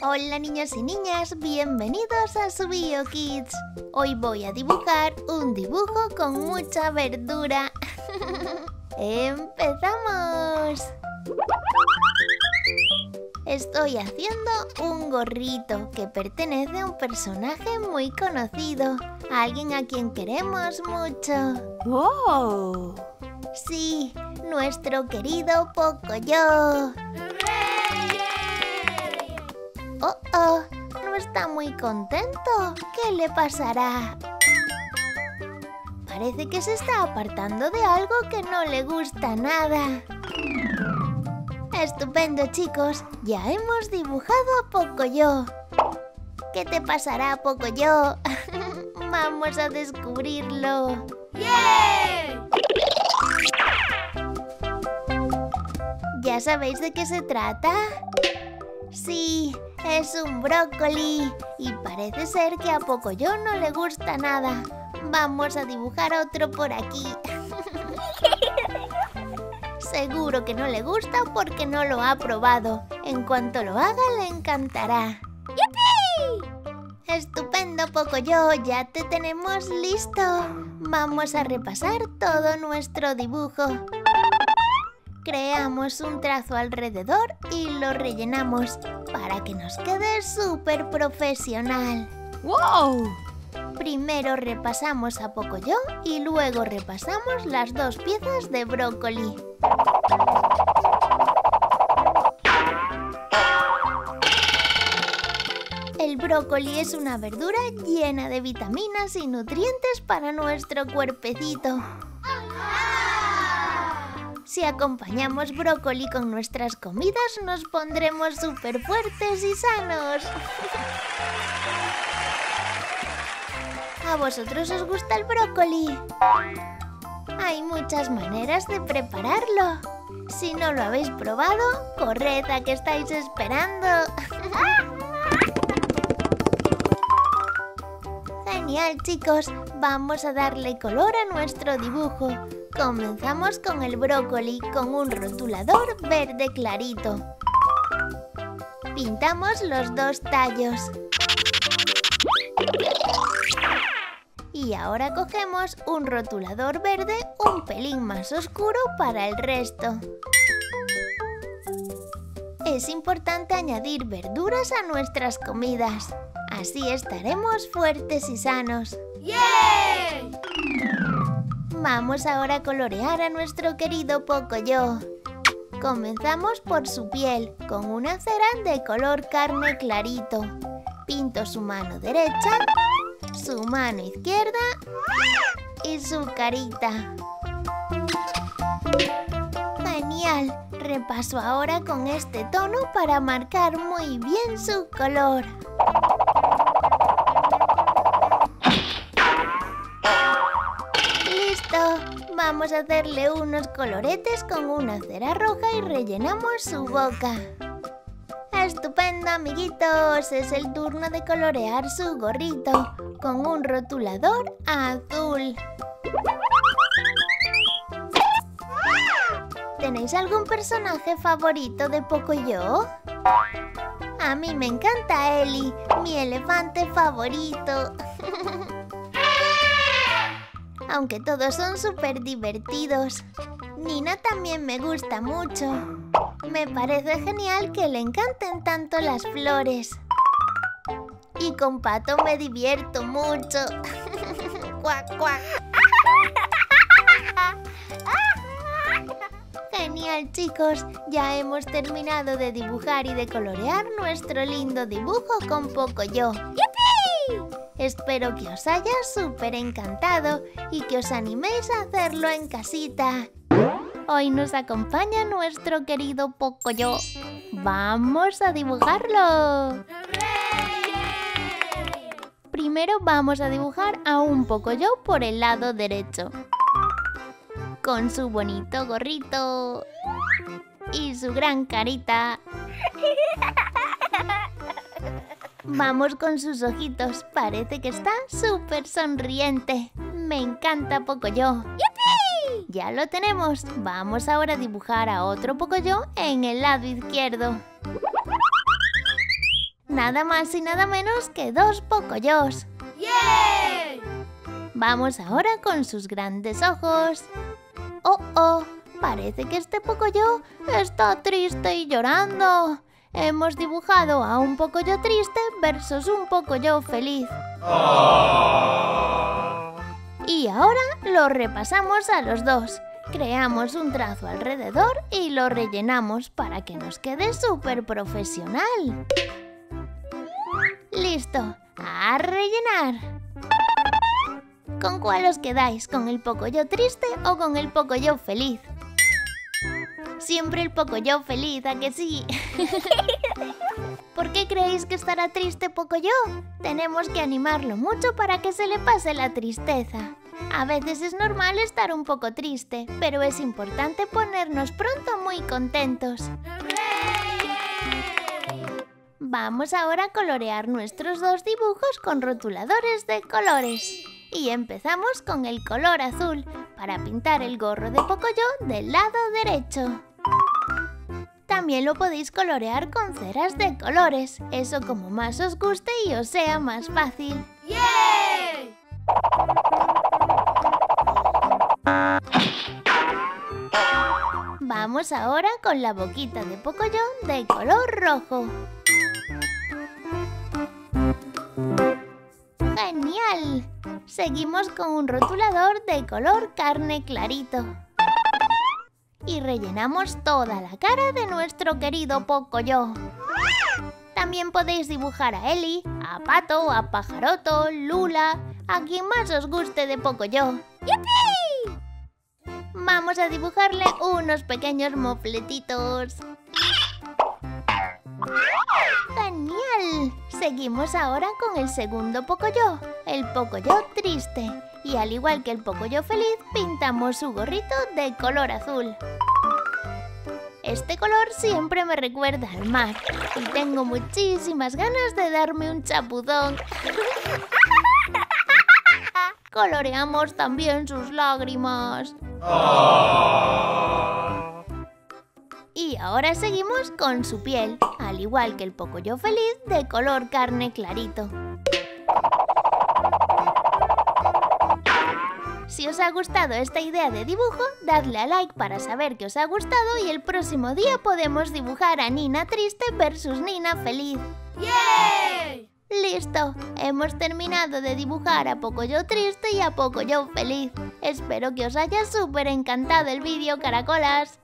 Hola niños y niñas, bienvenidos a Asubio Kids. Hoy voy a dibujar un dibujo con mucha verdura. ¡Empezamos! Estoy haciendo un gorrito que pertenece a un personaje muy conocido. Alguien a quien queremos mucho. ¡Wow! Sí, nuestro querido Pocoyó. ¡Oh, oh! No está muy contento. ¿Qué le pasará? Parece que se está apartando de algo que no le gusta nada. ¡Estupendo, chicos! Ya hemos dibujado a Pocoyó. ¿Qué te pasará, Pocoyó? ¡Vamos a descubrirlo! ¡Yeah! ¿Ya sabéis de qué se trata? ¡Sí! ¡Es un brócoli! Y parece ser que a Pocoyó no le gusta nada. Vamos a dibujar otro por aquí. Seguro que no le gusta porque no lo ha probado. En cuanto lo haga, le encantará. ¡Yupi! ¡Estupendo, Pocoyó! ¡Ya te tenemos listo! Vamos a repasar todo nuestro dibujo. Creamos un trazo alrededor y lo rellenamos para que nos quede súper profesional. ¡Wow! Primero repasamos a Pocoyó y luego repasamos las dos piezas de brócoli. El brócoli es una verdura llena de vitaminas y nutrientes para nuestro cuerpecito. Si acompañamos brócoli con nuestras comidas, nos pondremos súper fuertes y sanos. ¿A vosotros os gusta el brócoli? Hay muchas maneras de prepararlo. Si no lo habéis probado, corred, ¿a qué estáis esperando? Genial, chicos. Vamos a darle color a nuestro dibujo. Comenzamos con el brócoli con un rotulador verde clarito. Pintamos los dos tallos. Y ahora cogemos un rotulador verde un pelín más oscuro para el resto. Es importante añadir verduras a nuestras comidas. Así estaremos fuertes y sanos. ¡Yay! Vamos ahora a colorear a nuestro querido Pocoyó. Comenzamos por su piel con una cera de color carne clarito. Pinto su mano derecha, su mano izquierda y su carita. ¡Genial! Repaso ahora con este tono para marcar muy bien su color. ¡Listo! Vamos a hacerle unos coloretes con una cera roja y rellenamos su boca. ¡Estupendo, amiguitos! Es el turno de colorear su gorrito con un rotulador azul. ¿Tenéis algún personaje favorito de Pocoyó? A mí me encanta Eli, mi elefante favorito. Aunque todos son súper divertidos. Nina también me gusta mucho. Me parece genial que le encanten tanto las flores. Y con Pato me divierto mucho. ¡Cuac, cuac! Genial, chicos. Ya hemos terminado de dibujar y de colorear nuestro lindo dibujo con Pocoyó. ¡Yupi! Espero que os haya súper encantado y que os animéis a hacerlo en casita. Hoy nos acompaña nuestro querido Pocoyó. ¡Vamos a dibujarlo! Primero vamos a dibujar a un Pocoyó por el lado derecho. Con su bonito gorrito y su gran carita. Vamos con sus ojitos. Parece que está súper sonriente. Me encanta Pocoyó. ¡Yupi! Ya lo tenemos. Vamos ahora a dibujar a otro Pocoyó en el lado izquierdo. nada más y nada menos que 2 Pocoyós. ¡Yay! Vamos ahora con sus grandes ojos. ¡Oh, oh! Parece que este Pocoyó está triste y llorando. Hemos dibujado a un Pocoyó triste versus un Pocoyó feliz. Oh. Y ahora lo repasamos a los dos. Creamos un trazo alrededor y lo rellenamos para que nos quede súper profesional. ¡Listo! ¡A rellenar! ¿Con cuál os quedáis? ¿Con el Pocoyó triste o con el Pocoyó feliz? Siempre el Pocoyó feliz, ¿a que sí? ¿Por qué creéis que estará triste Pocoyó? Tenemos que animarlo mucho para que se le pase la tristeza. A veces es normal estar un poco triste, pero es importante ponernos pronto muy contentos. Vamos ahora a colorear nuestros 2 dibujos con rotuladores de colores. Y empezamos con el color azul, para pintar el gorro de Pocoyó del lado derecho. También lo podéis colorear con ceras de colores, eso como más os guste y os sea más fácil. ¡Yay! Vamos ahora con la boquita de Pocoyó de color rojo. ¡Genial! Seguimos con un rotulador de color carne clarito. Y rellenamos toda la cara de nuestro querido Pocoyó. También podéis dibujar a Eli, a Pato, a Pajaroto, Lula, a quien más os guste de Pocoyó. ¡Yupi! Vamos a dibujarle unos pequeños mofletitos. ¡Genial! Seguimos ahora con el segundo Pocoyó, el Pocoyó triste. Y al igual que el Pocoyó feliz, pintamos su gorrito de color azul. Este color siempre me recuerda al mar y tengo muchísimas ganas de darme un chapuzón. Coloreamos también sus lágrimas. Oh. Y ahora seguimos con su piel, al igual que el Pocoyó feliz de color carne clarito. Si os ha gustado esta idea de dibujo, dadle a like para saber que os ha gustado y el próximo día podemos dibujar a Nina triste versus Nina feliz. ¡Yay! ¡Listo! Hemos terminado de dibujar a Pocoyó triste y a Pocoyó feliz. Espero que os haya súper encantado el vídeo, caracolas.